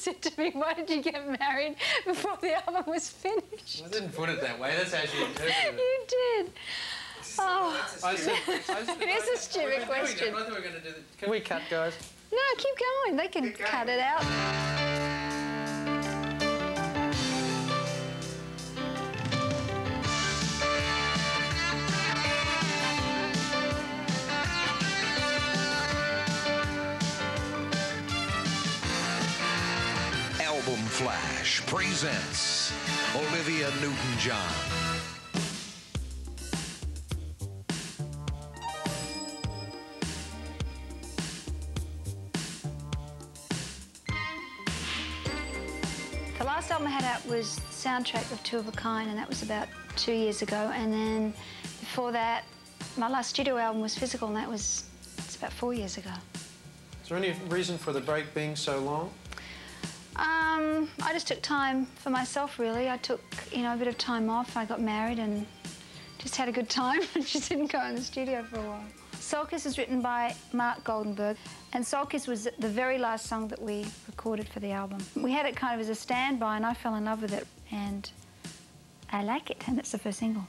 said to me, why did you get married before the album was finished? Well, I didn't put it that way. That's how she interpreted it. You did. Oh, it is a stupid question. Can we cut, guys? No, keep going. They can cut it out. Album Flash presents Olivia Newton-John. The album I had out was the soundtrack of Two of a Kind, and that was about 2 years ago. And then before that, my last studio album was Physical, and that was about 4 years ago. Is there any reason for the break being so long? I just took time for myself, really. I took, you know, a bit of time off. I got married and just had a good time and just didn't go in the studio for a while. Soul Kiss was written by Mark Goldenberg, and Soul Kiss was the very last song that we recorded for the album. We had it kind of as a standby, and I fell in love with it, and I like it, and it's the first single.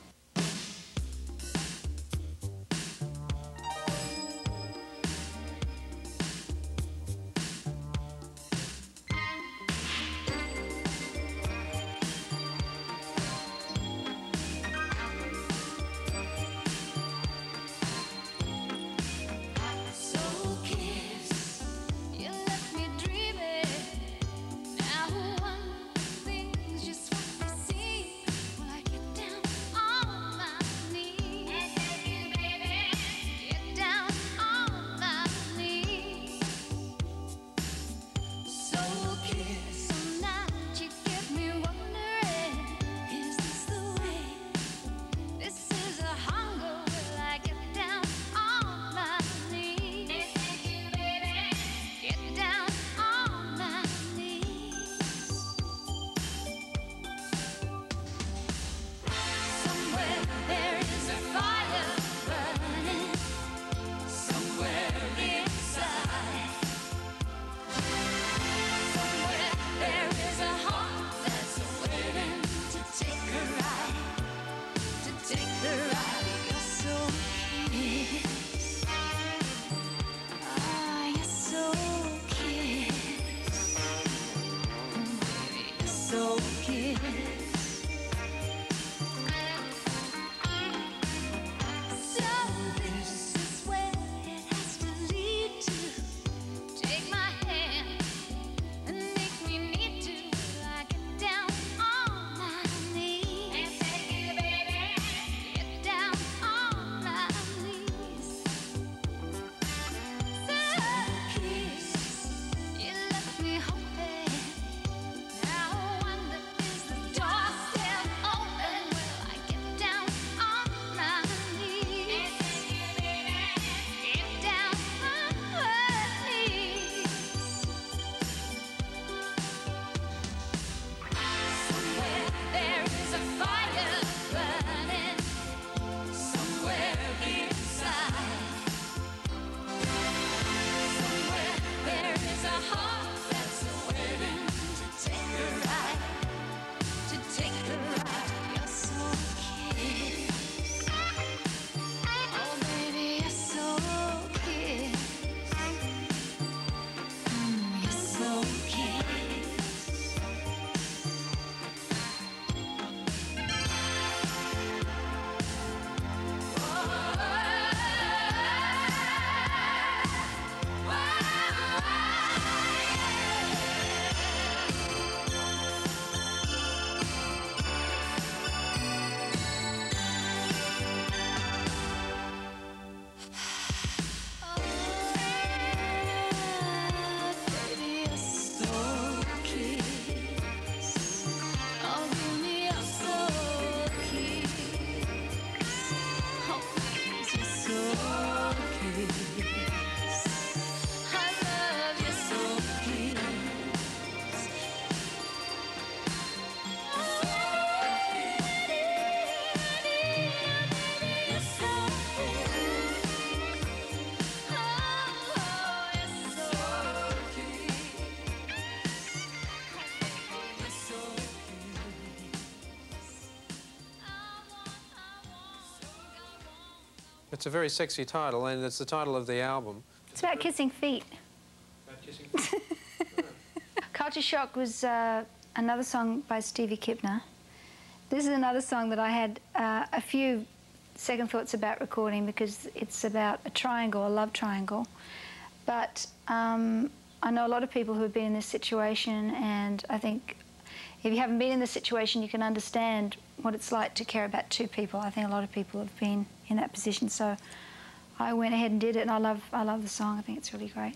It's a very sexy title, and it's the title of the album. It's about kissing feet. About kissing feet. Culture Shock was another song by Stevie Kipner. This is another song that I had a few second thoughts about recording because it's about a triangle, a love triangle. But I know a lot of people who have been in this situation, and I think if you haven't been in this situation, you can understand what it's like to care about two people. I think a lot of people have been in that position, so I went ahead and did it, and I love the song. I think it's really great.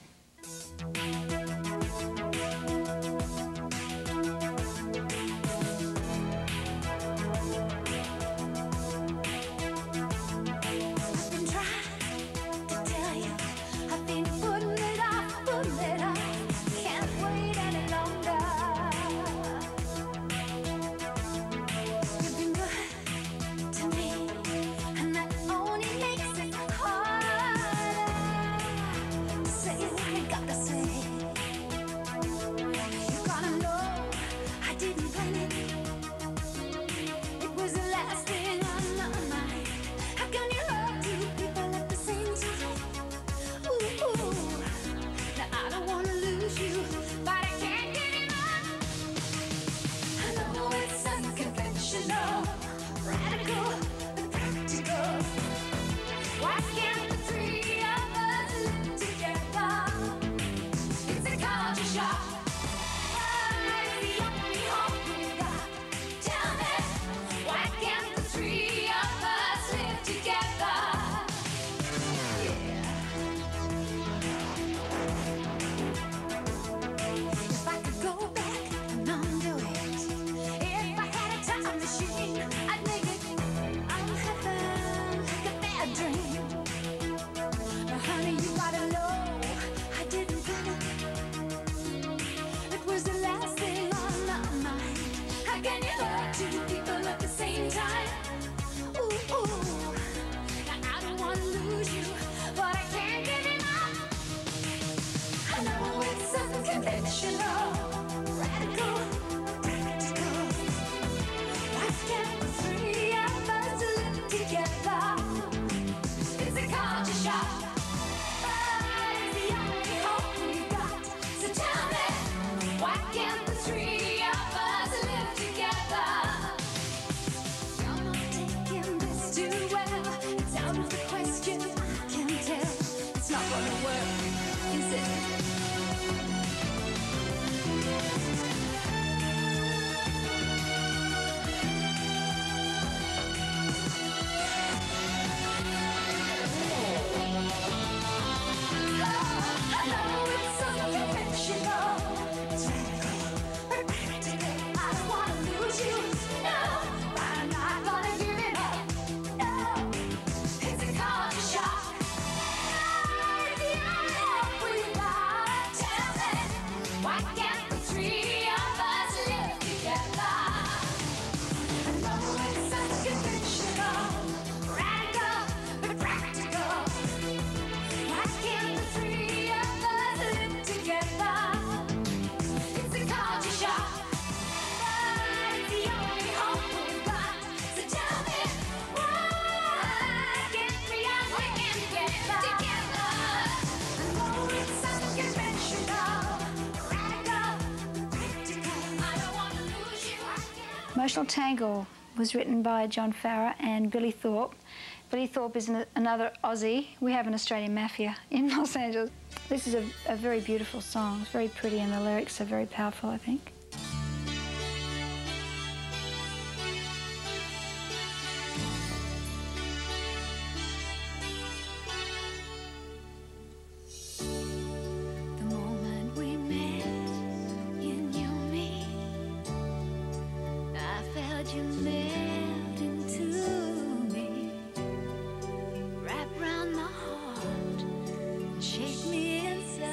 Emotional Tangle was written by John Farrar and Billy Thorpe. Billy Thorpe is another Aussie. We have an Australian mafia in Los Angeles. This is a very beautiful song. It's very pretty, and the lyrics are very powerful, I think. Shake me inside.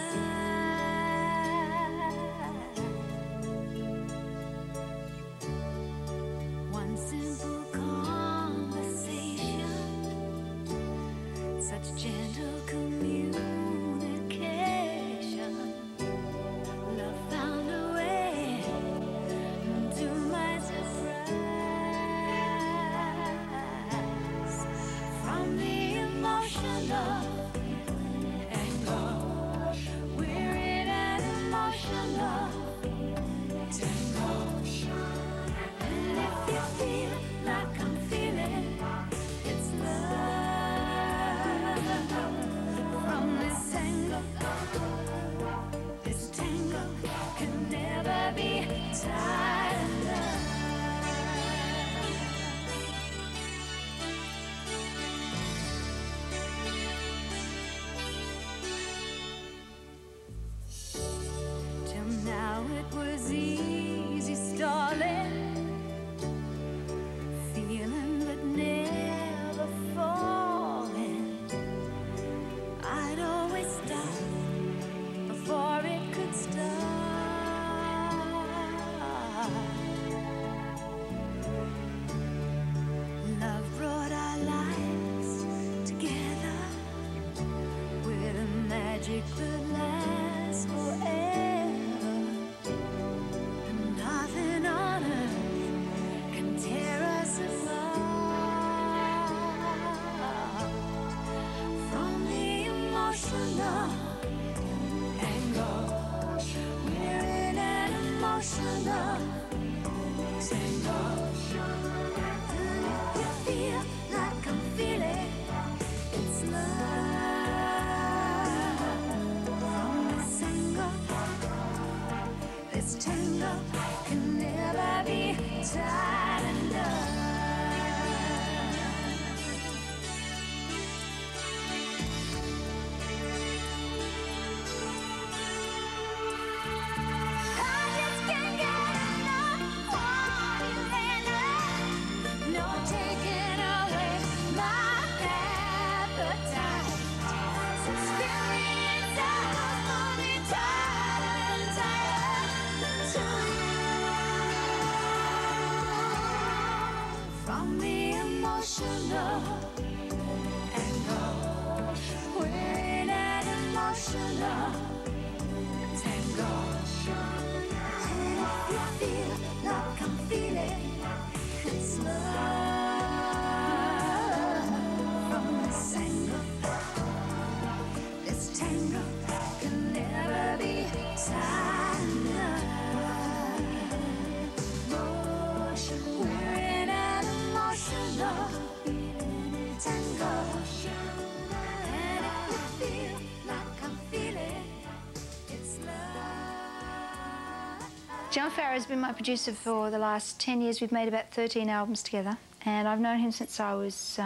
John Farrar has been my producer for the last 10 years. We've made about 13 albums together, and I've known him since I was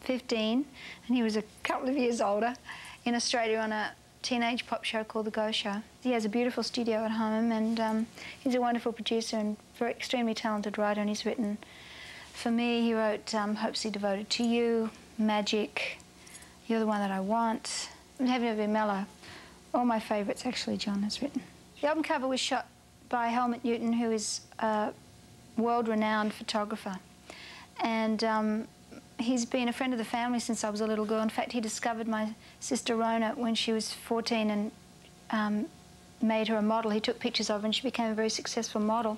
15, and he was a couple of years older in Australia on a teenage pop show called The Go Show. He has a beautiful studio at home, and he's a wonderful producer and very extremely talented writer, and he's written for me. He wrote Hopelessly Devoted to You, Magic, You're the One That I Want, and Have You Ever Been Mellow. All my favourites, actually, John has written. The album cover was shot by Helmut Newton, who is a world-renowned photographer. And he's been a friend of the family since I was a little girl. In fact, he discovered my sister Rona when she was 14 and made her a model. He took pictures of her, and she became a very successful model.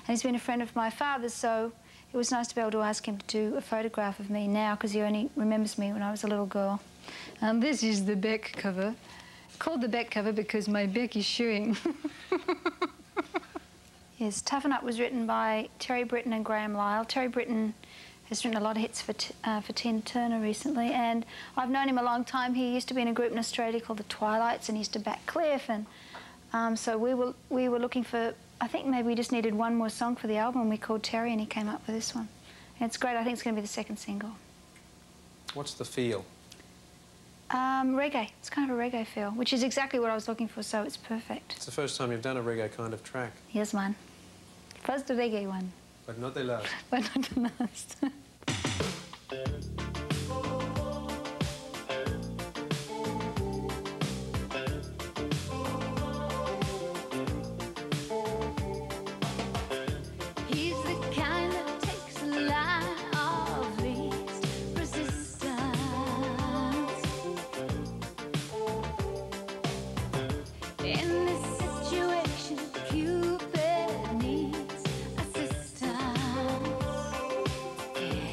And he's been a friend of my father's, so it was nice to be able to ask him to do a photograph of me now, because he only remembers me when I was a little girl. This is the Beck cover. It's called the Beck cover because my Beck is shoeing. Yes, Toughen Up was written by Terry Britten and Graham Lyle. Terry Britten has written a lot of hits for Tina Turner recently, and I've known him a long time. He used to be in a group in Australia called The Twilights, and he used to back Cliff, and so we were looking for, I think maybe we just needed one more song for the album, and we called Terry, and he came up with this one. And it's great. I think it's going to be the second single. What's the feel? Reggae. It's kind of a reggae feel, which is exactly what I was looking for, so it's perfect. It's the first time you've done a reggae kind of track. Yes, man. First the reggae one. But not the last. But not the last. He's the kind that takes a lot of resistance. In this situation, Cupid needs. Yeah.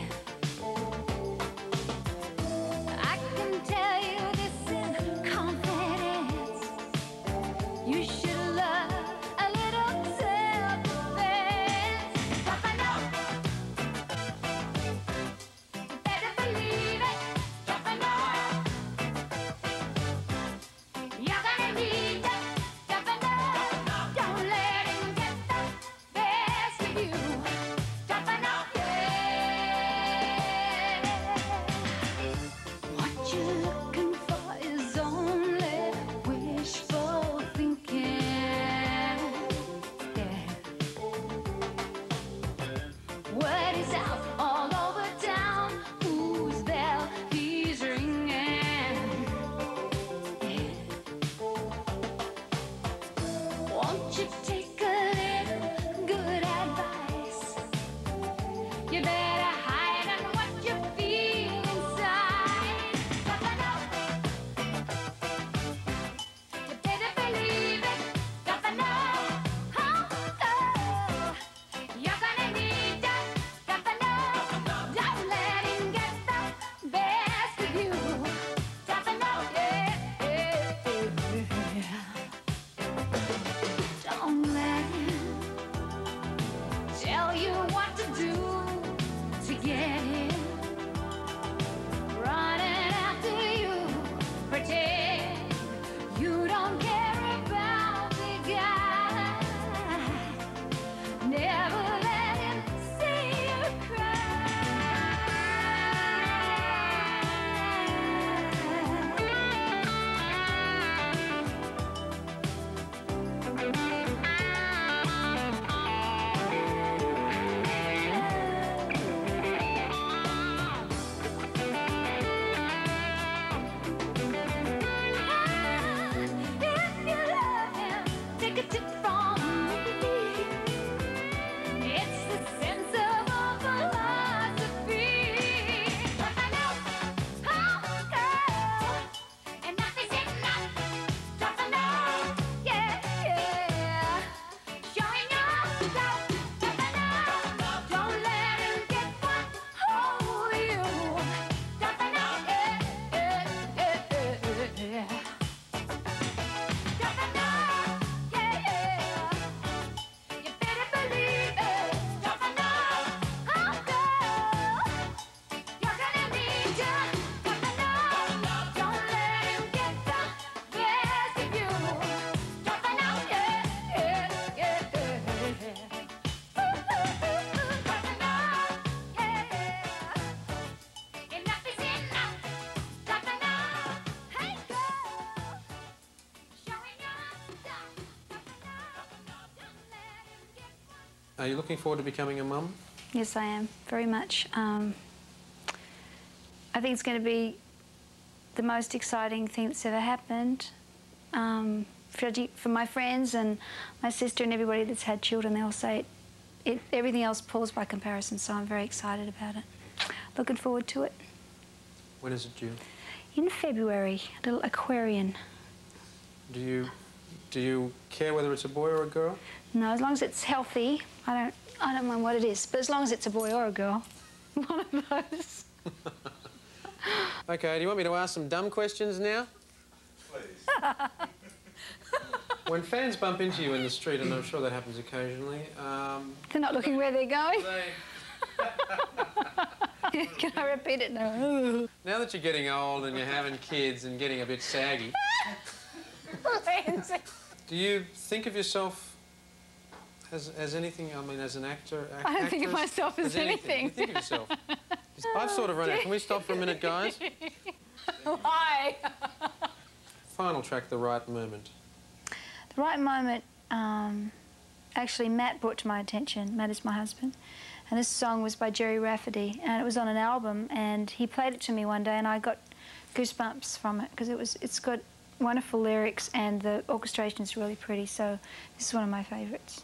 Are you looking forward to becoming a mum? Yes, I am, very much. I think it's going to be the most exciting thing that's ever happened for my friends and my sister and everybody that's had children. They all say everything else pulls by comparison, so I'm very excited about it. Looking forward to it. When is it due? In February, a little Aquarian. Do you care whether it's a boy or a girl? No, as long as it's healthy. I don't mind what it is, but as long as it's a boy or a girl, one of those. Okay, do you want me to ask some dumb questions now? Please. When fans bump into you in the street, and I'm sure that happens occasionally, they're not looking where they're going. Can I repeat it now? Now that you're getting old and you're having kids and getting a bit saggy, do you think of yourself as anything? I mean, as an actor? I don't think of myself as anything. You think of yourself. I've sort of run out. Can we stop for a minute, guys? Why? Final track, The Right Moment. The Right Moment, actually Matt brought to my attention. Matt is my husband. And this song was by Jerry Rafferty, and it was on an album, and he played it to me one day, and I got goosebumps from it, because it's got wonderful lyrics, and the orchestration is really pretty, so this is one of my favourites.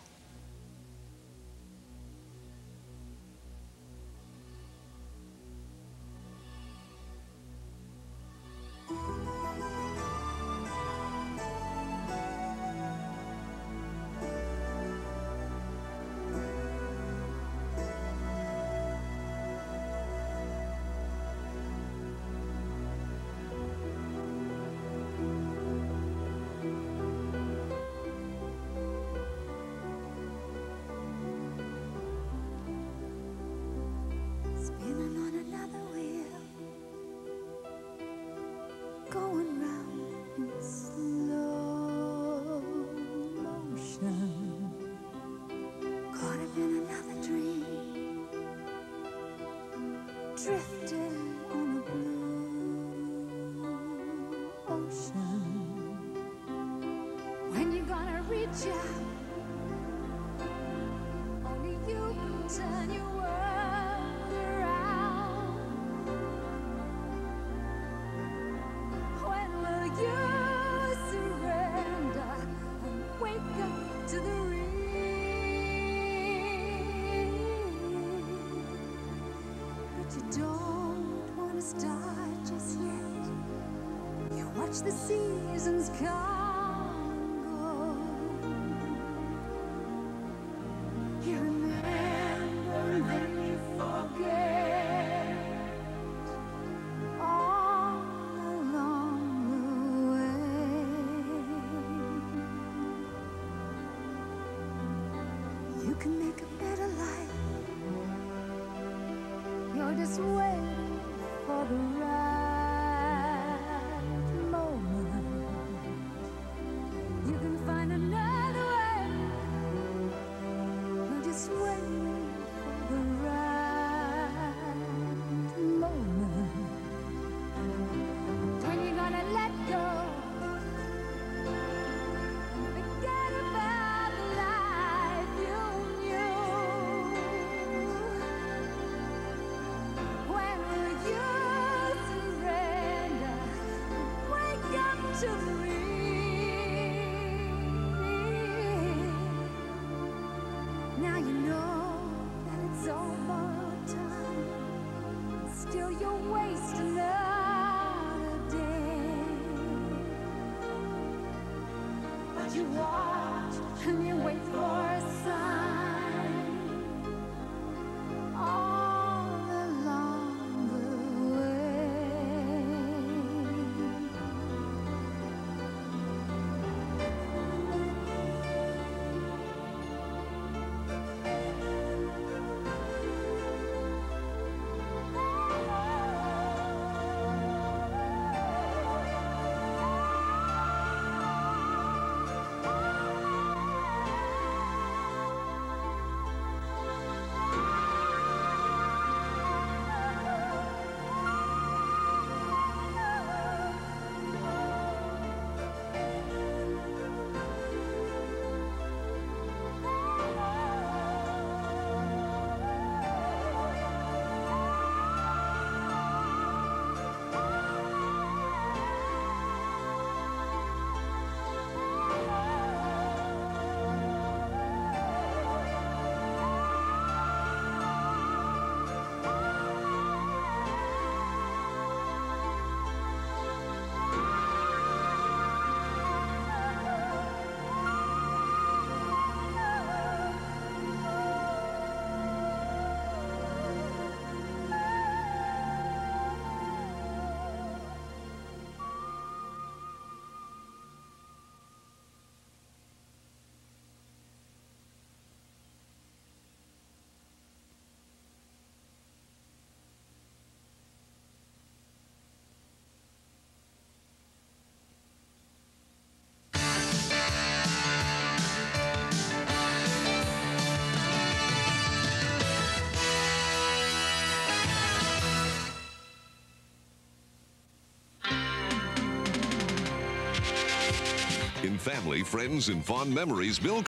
The seasons come and go. You remember and then you forget all along the way. You can make a better life. You're just waiting for the ride. In family, friends, and fond memories, Bill